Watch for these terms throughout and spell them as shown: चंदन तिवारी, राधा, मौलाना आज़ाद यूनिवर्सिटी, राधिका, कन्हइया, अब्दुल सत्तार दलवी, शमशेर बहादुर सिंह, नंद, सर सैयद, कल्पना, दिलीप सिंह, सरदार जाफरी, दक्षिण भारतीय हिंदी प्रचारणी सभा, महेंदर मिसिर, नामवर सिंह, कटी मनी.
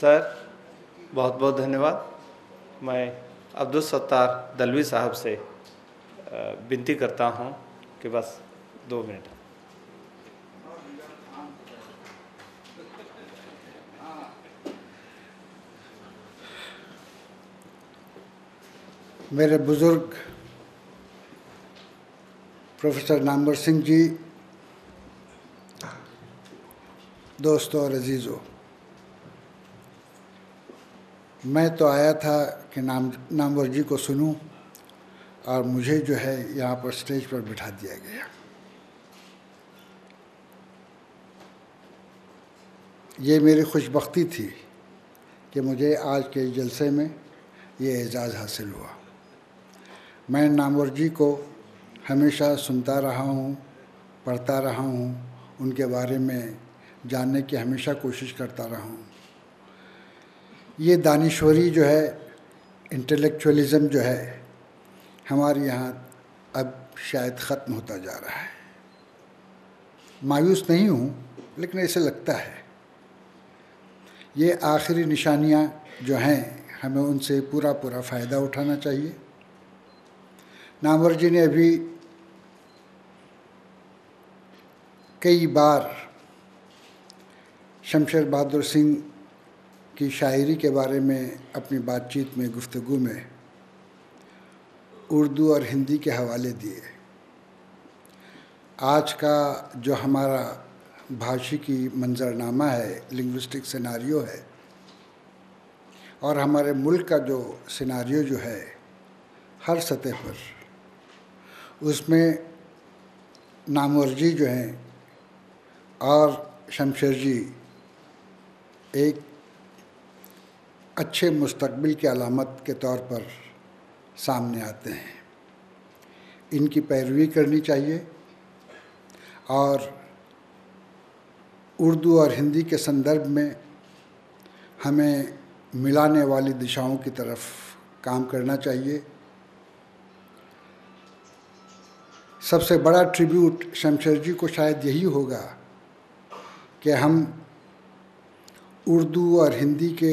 Sir बहुत बहुत धन्यवाद। मैं अब्दुल सत्तार दलवी साहब से विनती करता हूं कि बस 2 मिनट। मेरे बुज़ुर्ग प्रोफेसर नामवर सिंह जी, दोस्तों और अजीज़ों, मैं तो आया था कि नामवर जी को सुनूं और मुझे जो है यहाँ पर स्टेज पर बिठा दिया गया। ये मेरी खुशबख्ती थी कि मुझे आज के जलसे में ये एजाज़ हासिल हुआ। मैं नामवर जी को हमेशा सुनता रहा हूँ, पढ़ता रहा हूँ, उनके बारे में जानने की हमेशा कोशिश करता रहा हूँ। ये दानिश्वरी जो है, इंटेलेक्चुअलिज़म जो है, हमारे यहाँ अब शायद ख़त्म होता जा रहा है। मायूस नहीं हूँ, लेकिन ऐसे लगता है ये आखिरी निशानियाँ जो हैं, हमें उनसे पूरा पूरा फ़ायदा उठाना चाहिए। नामवर जी ने अभी कई बार शमशेर बहादुर सिंह की शायरी के बारे में अपनी बातचीत में, गुफ्तगू में उर्दू और हिंदी के हवाले दिए। आज का जो हमारा भाषी की मंजरनामा है, लिंग्विस्टिक सिनारियो है, और हमारे मुल्क का जो सिनारियो जो है हर सतह पर, उसमें नामवर जी जो हैं और शमशेर जी एक अच्छे मुस्तकबिल की अलामत के तौर पर सामने आते हैं। इनकी पैरवी करनी चाहिए और उर्दू और हिंदी के संदर्भ में हमें मिलाने वाली दिशाओं की तरफ काम करना चाहिए। सबसे बड़ा ट्रिब्यूट शमशेर जी को शायद यही होगा कि हम उर्दू और हिंदी के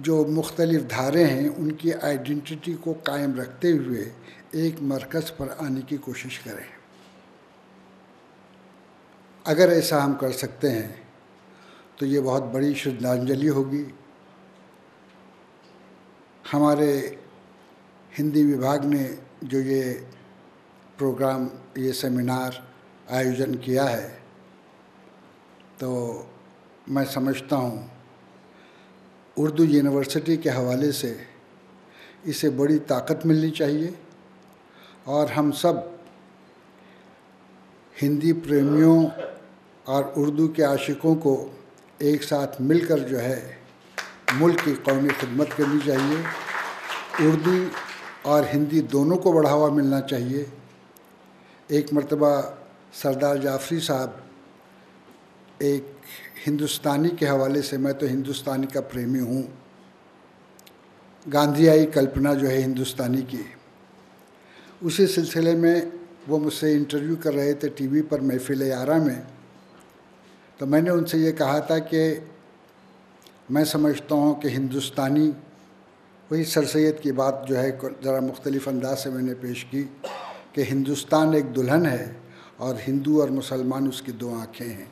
जो मुख्तलिफ धारे हैं, उनकी आइडेंटिटी को कायम रखते हुए एक मरकज़ पर आने की कोशिश करें। अगर ऐसा हम कर सकते हैं तो ये बहुत बड़ी श्रद्धांजलि होगी। हमारे हिंदी विभाग ने जो ये प्रोग्राम, ये सेमिनार आयोजन किया है, तो मैं समझता हूँ उर्दू यूनिवर्सिटी के हवाले से इसे बड़ी ताकत मिलनी चाहिए और हम सब हिंदी प्रेमियों और उर्दू के आशिकों को एक साथ मिलकर जो है मुल्क की कौमी खिदमत करनी चाहिए। उर्दू और हिंदी दोनों को बढ़ावा मिलना चाहिए। एक मर्तबा सरदार जाफरी साहब एक हिंदुस्तानी के हवाले से, मैं तो हिंदुस्तानी का प्रेमी हूँ, गांधीयाई कल्पना जो है हिंदुस्तानी की, उसी सिलसिले में वो मुझसे इंटरव्यू कर रहे थे टीवी पर महफ़िल-ए-आरा में। तो मैंने उनसे ये कहा था कि मैं समझता हूँ कि हिंदुस्तानी, वही सर सैयद की बात जो है ज़रा मुख्तलिफ अंदाज से मैंने पेश की कि हिंदुस्तान एक दुल्हन है और हिंदू और मुसलमान उसकी 2 आँखें हैं।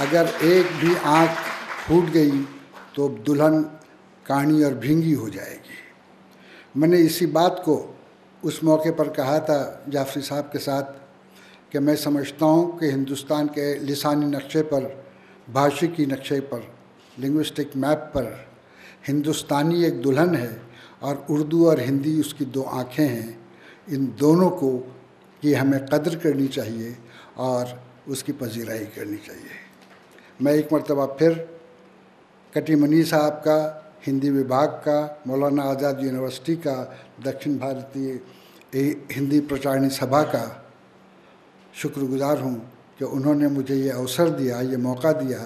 अगर एक भी आँख फूट गई तो दुल्हन काणी और भींगी हो जाएगी। मैंने इसी बात को उस मौके पर कहा था जाफरी साहब के साथ कि मैं समझता हूँ कि हिंदुस्तान के लिसानी नक्शे पर, भाषी की नक्शे पर, लिंग्विस्टिक मैप पर हिंदुस्तानी एक दुल्हन है और उर्दू और हिंदी उसकी 2 आँखें हैं। इन दोनों को की हमें कदर करनी चाहिए और उसकी पजीराई करनी चाहिए। मैं एक मरतबा फिर कटी मनी साहब का, हिंदी विभाग का, मौलाना आज़ाद यूनिवर्सिटी का, दक्षिण भारतीय हिंदी प्रचारणी सभा का शुक्रगुज़ार हूँ कि उन्होंने मुझे ये अवसर दिया, ये मौका दिया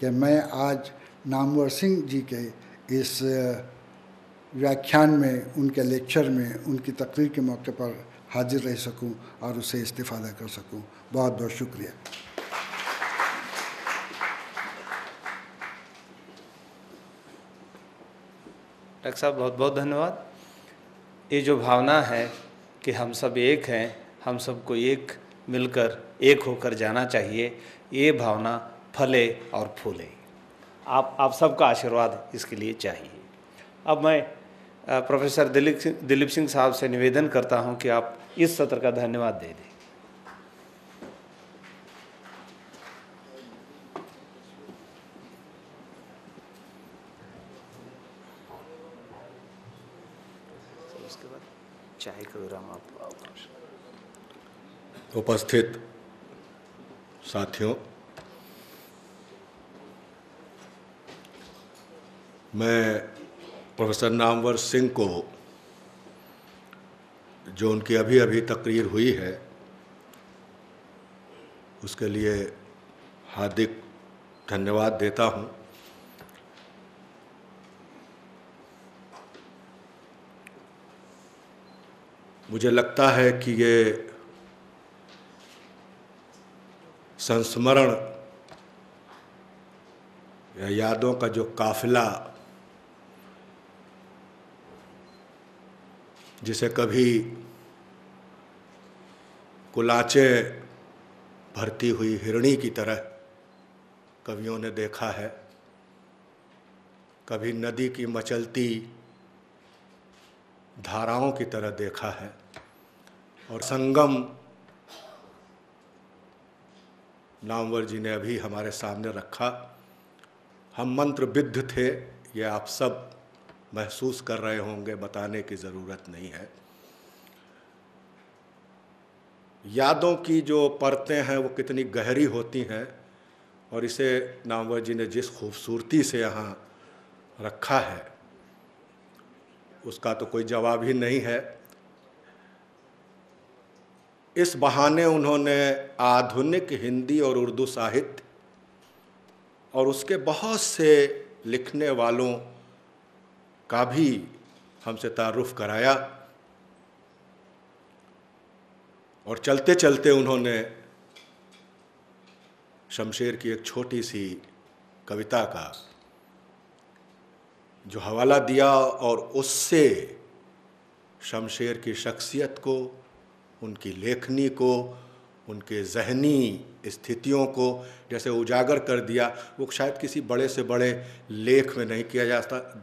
कि मैं आज नामवर सिंह जी के इस व्याख्यान में, उनके लेक्चर में, उनकी तकरीर के मौके पर हाजिर रह सकूं और उससे इस्तिफ़ादा कर सकूं। बहुत बहुत शुक्रिया। डॉक्टर साहब बहुत बहुत धन्यवाद। ये जो भावना है कि हम सब एक हैं, हम सबको एक मिलकर एक होकर जाना चाहिए, ये भावना फले और फूले। आप सबका आशीर्वाद इसके लिए चाहिए। अब मैं प्रोफेसर दिलीप सिंह साहब से निवेदन करता हूं कि आप इस सत्र का धन्यवाद दे दें। उसके बाद चाय का विराम। आप उपस्थित साथियों, मैं प्रोफेसर नामवर सिंह को, जो उनकी अभी अभी तकरीर हुई है, उसके लिए हार्दिक धन्यवाद देता हूं। मुझे लगता है कि ये संस्मरण या यादों का जो काफिला, जिसे कभी कुलाचें भरती हुई हिरणी की तरह कवियों ने देखा है, कभी नदी की मचलती धाराओं की तरह देखा है, और संगम नामवर जी ने अभी हमारे सामने रखा। हम मंत्रबिद्ध थे, ये आप सब महसूस कर रहे होंगे, बताने की ज़रूरत नहीं है। यादों की जो परतें हैं वो कितनी गहरी होती हैं, और इसे नामवर जी ने जिस खूबसूरती से यहाँ रखा है उसका तो कोई जवाब ही नहीं है। इस बहाने उन्होंने आधुनिक हिंदी और उर्दू साहित्य और उसके बहुत से लिखने वालों का भी हमसे तारुफ कराया, और चलते चलते उन्होंने शमशेर की एक छोटी सी कविता का जो हवाला दिया, और उससे शमशेर की शख्सियत को, उनकी लेखनी को, उनके जहनी स्थितियों को जैसे उजागर कर दिया, वो शायद किसी बड़े से बड़े लेख में नहीं किया जाता